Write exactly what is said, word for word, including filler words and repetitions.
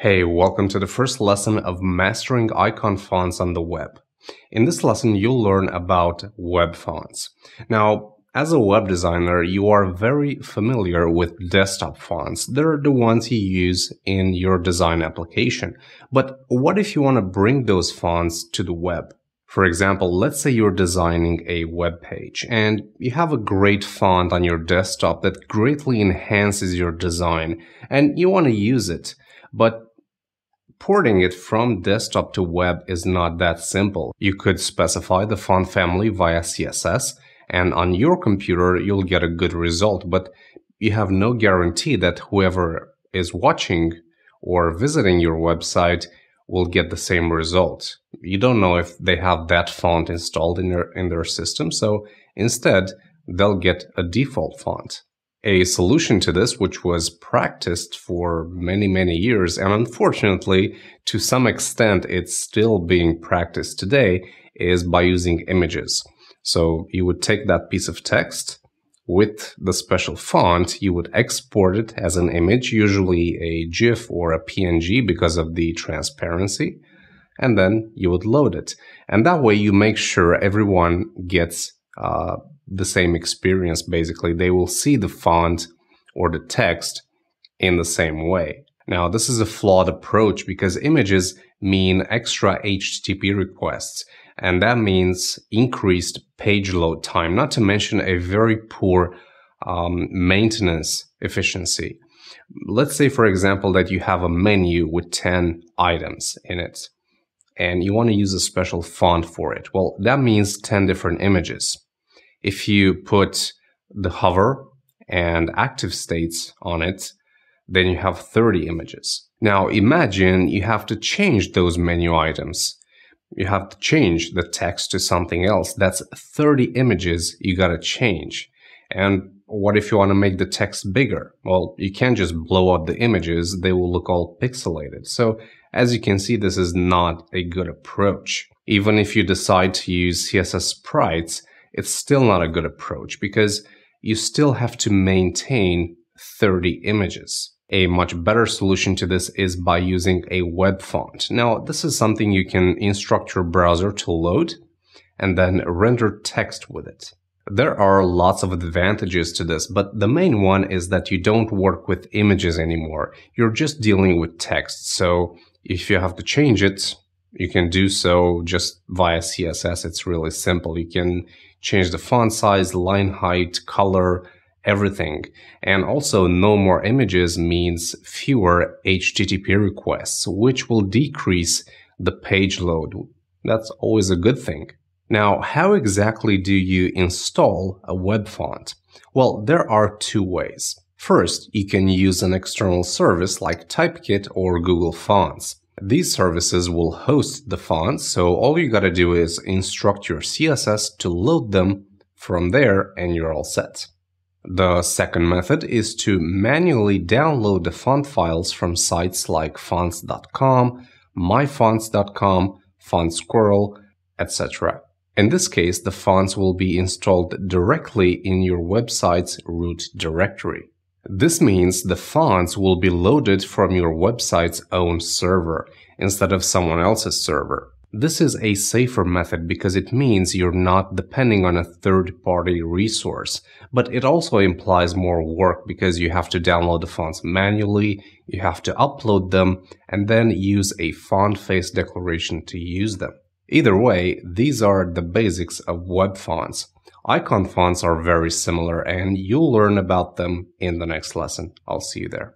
Hey, welcome to the first lesson of mastering icon fonts on the web. In this lesson, you'll learn about web fonts. Now, as a web designer, you are very familiar with desktop fonts. They're the ones you use in your design application. But what if you want to bring those fonts to the web? For example, let's say you're designing a web page and you have a great font on your desktop that greatly enhances your design and you want to use it. But porting it from desktop to web is not that simple. You could specify the font family via C S S, and on your computer you'll get a good result, but you have no guarantee that whoever is watching or visiting your website will get the same result. You don't know if they have that font installed in their, in their system, so instead they'll get a default font. A solution to this, which was practiced for many, many years, and unfortunately, to some extent, it's still being practiced today, is by using images. So you would take that piece of text with the special font, you would export it as an image, usually a GIF or a P N G because of the transparency, and then you would load it. And that way you make sure everyone gets uh, the same experience. Basically, they will see the font or the text in the same way. Now, this is a flawed approach because images mean extra H T T P requests, and that means increased page load time, not to mention a very poor um, maintenance efficiency. Let's say, for example, that you have a menu with ten items in it, and you want to use a special font for it. Well, that means ten different images. If you put the hover and active states on it, then you have thirty images. Now imagine you have to change those menu items. You have to change the text to something else. That's thirty images you gotta change. And what if you want to make the text bigger? Well, you can't just blow out the images. They will look all pixelated. So as you can see, this is not a good approach. Even if you decide to use C S S sprites, it's still not a good approach because you still have to maintain thirty images. A much better solution to this is by using a web font. Now, this is something you can instruct your browser to load and then render text with it. There are lots of advantages to this, but the main one is that you don't work with images anymore. You're just dealing with text. So if you have to change it, you can do so just via C S S. It's really simple. You can change the font size, line height, color, everything. And also, no more images means fewer H T T P requests, which will decrease the page load. That's always a good thing. Now, how exactly do you install a web font? Well, there are two ways. First, you can use an external service like TypeKit or Google Fonts. These services will host the fonts, so all you gotta do is instruct your C S S to load them from there and you're all set. The second method is to manually download the font files from sites like fonts dot com, my fonts dot com, fontsquirrel, et cetera. In this case, the fonts will be installed directly in your website's root directory. This means the fonts will be loaded from your website's own server instead of someone else's server. This is a safer method because it means you're not depending on a third-party resource, but it also implies more work because you have to download the fonts manually, you have to upload them, and then use a font face declaration to use them. Either way, these are the basics of web fonts. Icon fonts are very similar, and you'll learn about them in the next lesson. I'll see you there.